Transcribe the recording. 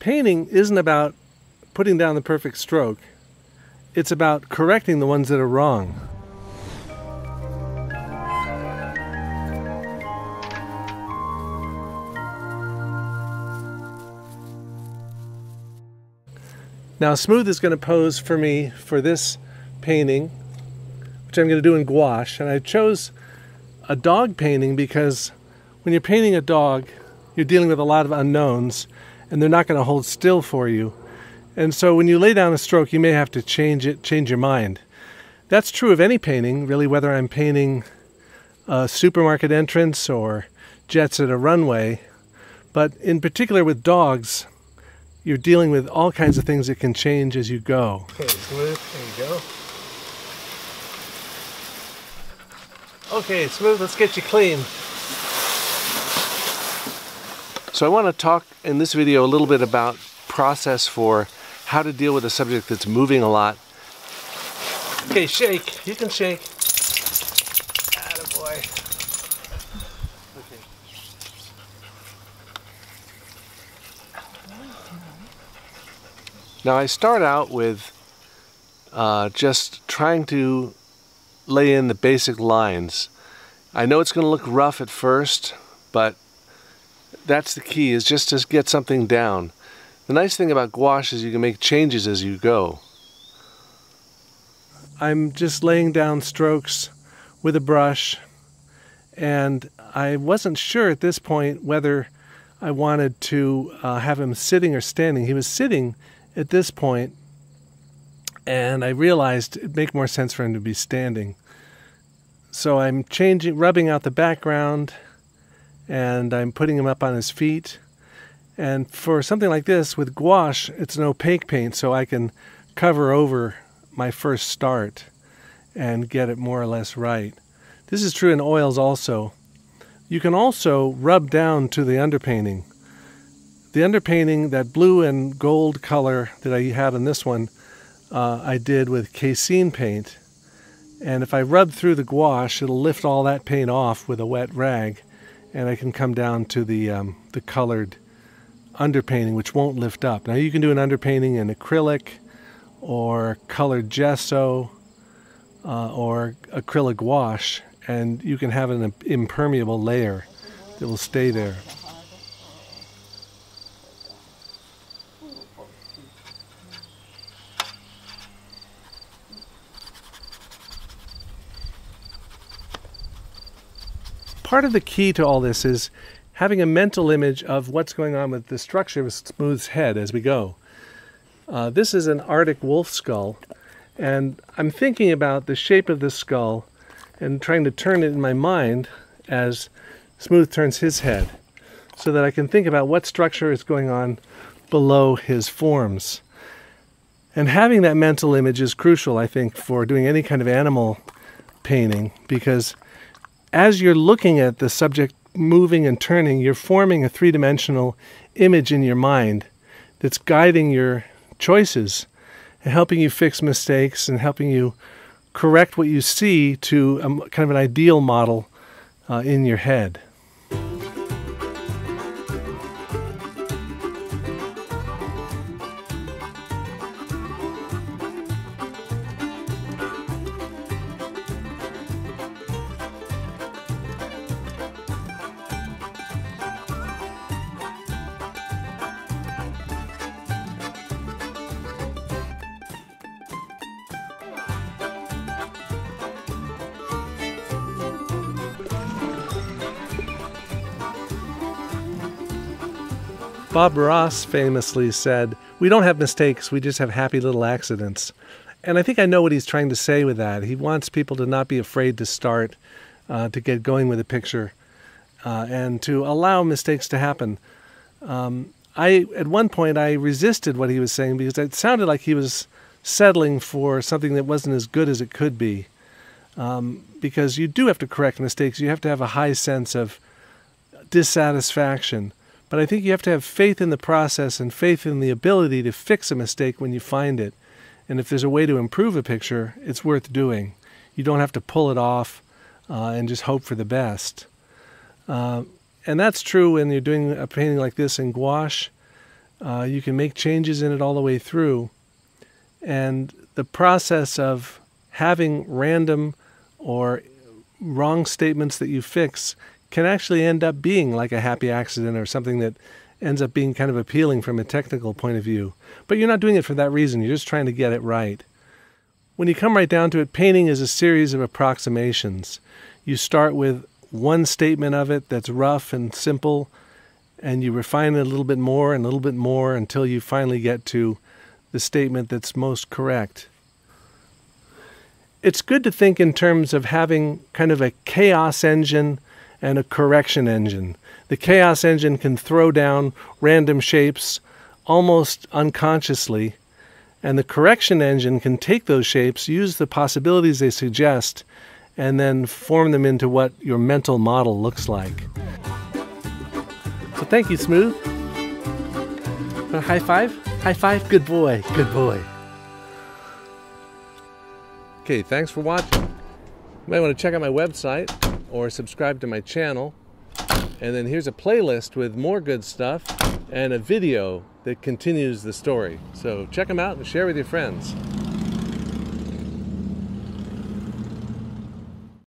Painting isn't about putting down the perfect stroke. It's about correcting the ones that are wrong. Now Smooth is going to pose for me for this painting, which I'm going to do in gouache, and I chose a dog painting because when you're painting a dog, you're dealing with a lot of unknowns, and they're not going to hold still for you. And so when you lay down a stroke, you may have to change your mind. That's true of any painting, really, whether I'm painting a supermarket entrance or jets at a runway, but in particular with dogs, you're dealing with all kinds of things that can change as you go. Okay, Smooth, there you go. Okay, Smooth, let's get you clean. So I want to talk in this video a little bit about process for how to deal with a subject that's moving a lot. Okay, shake. You can shake. Attaboy. Now I start out with just trying to lay in the basic lines. I know it's going to look rough at first, but that's the key, is just to get something down. The nice thing about gouache is you can make changes as you go. I'm just laying down strokes with a brush, and I wasn't sure at this point whether I wanted to have him sitting or standing. He was sitting at this point, and I realized it'd make more sense for him to be standing. So I'm changing, rubbing out the background, and I'm putting him up on his feet. And for something like this, with gouache, it's an opaque paint, so I can cover over my first start and get it more or less right. This is true in oils also. You can also rub down to the underpainting. The underpainting, that blue and gold color that I had on this one, I did with casein paint. And if I rub through the gouache, it'll lift all that paint off with a wet rag, and I can come down to the colored underpainting, which won't lift up. Now you can do an underpainting in acrylic or colored gesso or acrylic gouache, and you can have an impermeable layer that will stay there. Part of the key to all this is having a mental image of what's going on with the structure of Smooth's head as we go. This is an Arctic wolf skull, and I'm thinking about the shape of this skull and trying to turn it in my mind as Smooth turns his head, so that I can think about what structure is going on below his forms. And having that mental image is crucial, I think, for doing any kind of animal painting, because as you're looking at the subject moving and turning, you're forming a three-dimensional image in your mind that's guiding your choices and helping you fix mistakes and helping you correct what you see to kind of an ideal model in your head. Bob Ross famously said, "We don't have mistakes, we just have happy little accidents." And I think I know what he's trying to say with that. He wants people to not be afraid to start, to get going with a picture, and to allow mistakes to happen. At one point, I resisted what he was saying because it sounded like he was settling for something that wasn't as good as it could be. Because you do have to correct mistakes. You have to have a high sense of dissatisfaction. But I think you have to have faith in the process and faith in the ability to fix a mistake when you find it. And if there's a way to improve a picture, it's worth doing. You don't have to pull it off and just hope for the best. And that's true when you're doing a painting like this in gouache. You can make changes in it all the way through. And the process of having random or wrong statements that you fix can actually end up being like a happy accident or something that ends up being kind of appealing from a technical point of view. But you're not doing it for that reason. You're just trying to get it right. When you come right down to it, painting is a series of approximations. You start with one statement of it that's rough and simple, and you refine it a little bit more and a little bit more until you finally get to the statement that's most correct. It's good to think in terms of having kind of a chaos engine and a correction engine. The chaos engine can throw down random shapes almost unconsciously, and the correction engine can take those shapes, use the possibilities they suggest, and then form them into what your mental model looks like. So thank you, Smooth. Want a high five? High five, good boy, good boy. Okay, thanks for watching. You might want to check out my website or subscribe to my channel. And then here's a playlist with more good stuff and a video that continues the story. So check them out and share with your friends.